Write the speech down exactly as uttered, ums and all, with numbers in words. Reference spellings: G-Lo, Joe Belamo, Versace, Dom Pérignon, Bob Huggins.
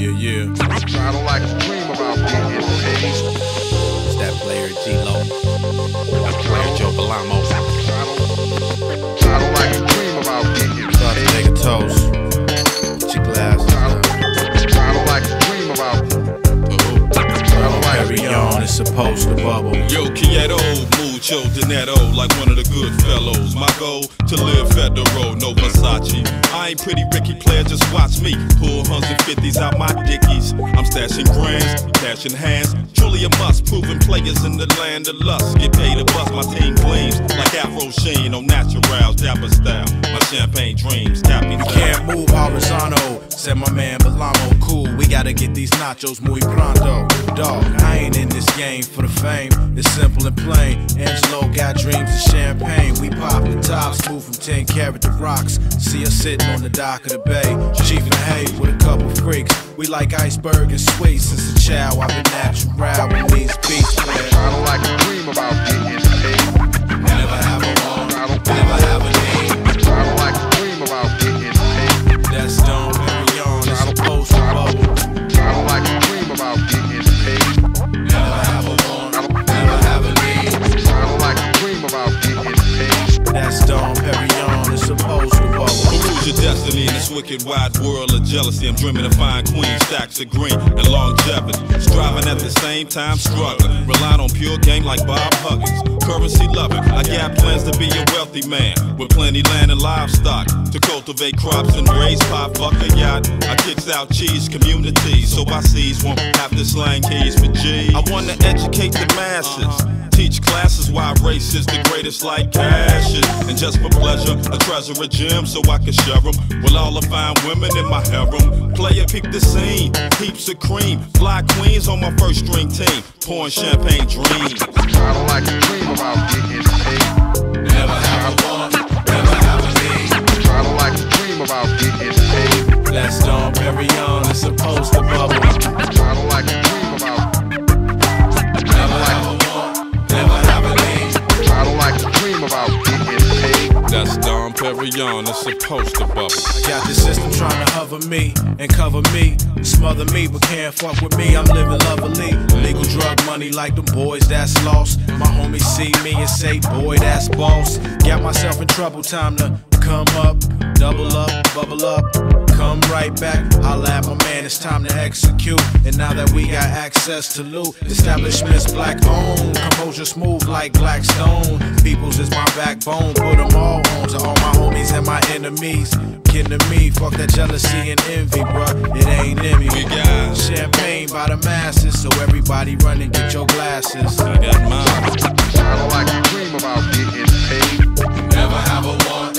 Yeah, yeah. I don't like to dream about being paid. It's that player G-Lo. That player Joe Belamo. I don't like to dream about being paid. Start to take a toast. Get your glasses down. I don't like to dream about Dom Pérignon is supposed to bubble. Yo, Quieto, mucho dinero, like one of the good fellows. My goal, to live federal, no Versace. I ain't pretty Ricky, player, just watch me. Pull one hundred fifties out my dickies. I'm stashing grands, cashing hands. Truly a must, proving players in the land of lust. Get paid to bust, my team gleams like Afro Sheen on naturals, dapper style. My champagne dreams, tapping. You can't move horizontal, said my man Belamo. Cool, we gotta get these nachos muy pronto. Dog, I ain't in this game for the fame. It's simple and plain. Angelo got dreams of champagne. We pop the tops, move from ten carat to rocks. See us sitting on the dock of the bay, Chief and Hay with a couple freaks. We like iceberg and sweet. Since a child, I've been natural with these beats. I don't like to dream about getting paid. Never have a wall, never have a name. I don't like to dream about getting paid. That's Dom Pérignon, that's supposed to bubble. I don't like to dream about getting paid. Never have a wall, never have a name. I don't like to dream about getting paid. That's Dom Pérignon, it's supposed to bubble. Your destiny in this wicked wide world of jealousy. I'm dreaming of fine queens, stacks of green, and longevity. Striving at the same time, struggling. Relying on pure game like Bob Huggins. Currency loving. I got plans to be a wealthy man with plenty land and livestock to cultivate crops and raise pop, fuck a yacht. I kicks out cheese communities, so I sees won't have to slang keys for G. I want to educate the masses. Teach classes why race is the greatest like ashes. And just for pleasure, I treasure a gem so I can share them with all the fine women in my harem. Player peep the scene, heaps of cream. Fly queens on my first string team, pouring champagne dreams. I don't like to dream about getting paid. Never have a want, never have a need. I don't like to dream about getting paid. That's Dom Pérignon, it's supposed to bubble. I don't like to dream about. That's Dom Pérignon, it's supposed to bubble. I got this system trying to hover me and cover me, smother me, but can't fuck with me. I'm living lovely. Legal drug money like them boys that's lost. My homies see me and say, boy, that's boss. Got myself in trouble, time to come up, double up, bubble up. Come right back, holla at my man, it's time to execute. And now that we got access to loot, establishments black owned, composure smooth like black stone. Peoples is my backbone, put them all on to all my homies and my enemies. Kidding to me, fuck that jealousy and envy, bruh, it ain't in me. We got champagne by the masses, so everybody run and get your glasses. I got mine. I don't like to dream about getting paid. Never have a one.